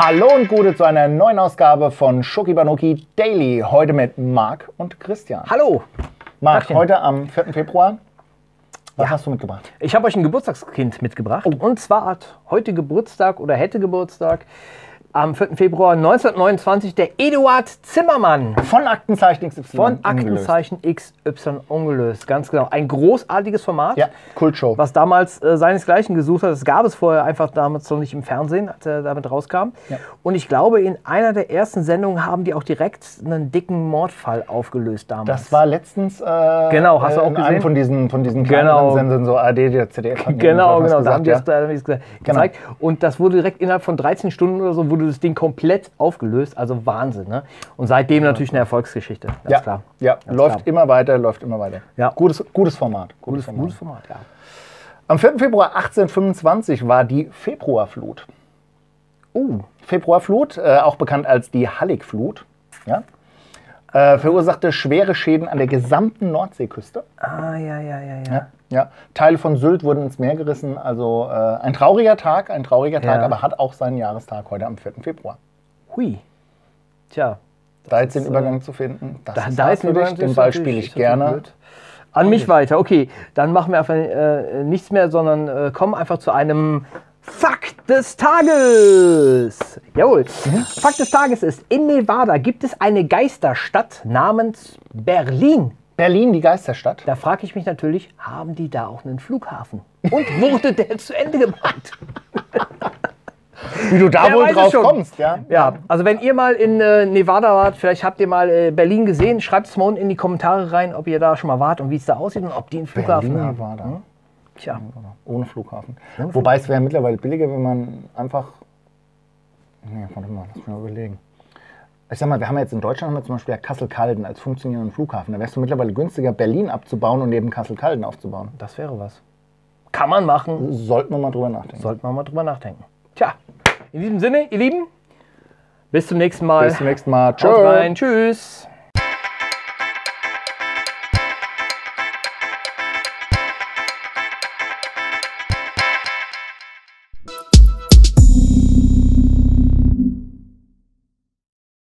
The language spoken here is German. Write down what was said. Hallo und Gute zu einer neuen Ausgabe von Schokibanuki Daily. Heute mit Marc und Christian. Hallo! Marc, heute am 4. Februar. Was hast du mitgebracht? Ich habe euch ein Geburtstagskind mitgebracht. Oh. Und zwar hat heute Geburtstag oder hätte Geburtstag am 4. Februar 1929 der Eduard Zimmermann. Von Aktenzeichen XY ungelöst. Ganz genau. Ein großartiges Format. Ja, Kultshow. Was damals seinesgleichen gesucht hat. Das gab es vorher einfach damals noch nicht im Fernsehen, als er damit rauskam. Ja. Und ich glaube, in einer der ersten Sendungen haben die auch direkt einen dicken Mordfall aufgelöst damals. Das war letztens genau, hast du auch gesehen? Von diesen kleinen Sendungen, so ARD, der ZDF. Genau. Da haben die es gezeigt. Und das wurde direkt innerhalb von 13 Stunden oder so, wurde das Ding komplett aufgelöst, also Wahnsinn, ne? Und seitdem natürlich eine Erfolgsgeschichte, ganz klar. Ja, ganz läuft klar. Immer weiter. Ja. Gutes Format, ja. Am 4. Februar 1825 war die Februarflut. Februarflut, auch bekannt als die Halligflut, ja? Verursachte schwere Schäden an der gesamten Nordseeküste. Teile von Sylt wurden ins Meer gerissen. Also ein trauriger Tag, aber hat auch seinen Jahrestag heute am 4. Februar. Hui. Tja. Da jetzt den Übergang zu finden, den Ball spiele ich gerne. An mich weiter. Okay, dann machen wir einfach nichts mehr, sondern kommen einfach zu einem Fakt des Tages. Jawohl. Fakt des Tages ist, in Nevada gibt es eine Geisterstadt namens Berlin. Berlin, die Geisterstadt. Da frage ich mich natürlich, haben die da auch einen Flughafen? Und wurde der zu Ende gemacht? Wie du da wohl drauf kommst, ja? Ja, also wenn ihr mal in Nevada wart, vielleicht habt ihr mal Berlin gesehen, schreibt es mal unten in die Kommentare rein, ob ihr da schon mal wart und wie es da aussieht und ob die einen Flughafen Berlin haben. Nevada. Hm? Tja. Ohne Flughafen. Wobei es wäre mittlerweile billiger, wenn man einfach... Nee, warte mal, lass mich mal überlegen. Ich sag mal, wir haben jetzt in Deutschland zum Beispiel Kassel-Kalden als funktionierenden Flughafen. Da wärst du mittlerweile günstiger, Berlin abzubauen und neben Kassel-Kalden aufzubauen. Das wäre was. Kann man machen. Sollten wir mal drüber nachdenken. Tja, in diesem Sinne, ihr Lieben, bis zum nächsten Mal. Tschüss.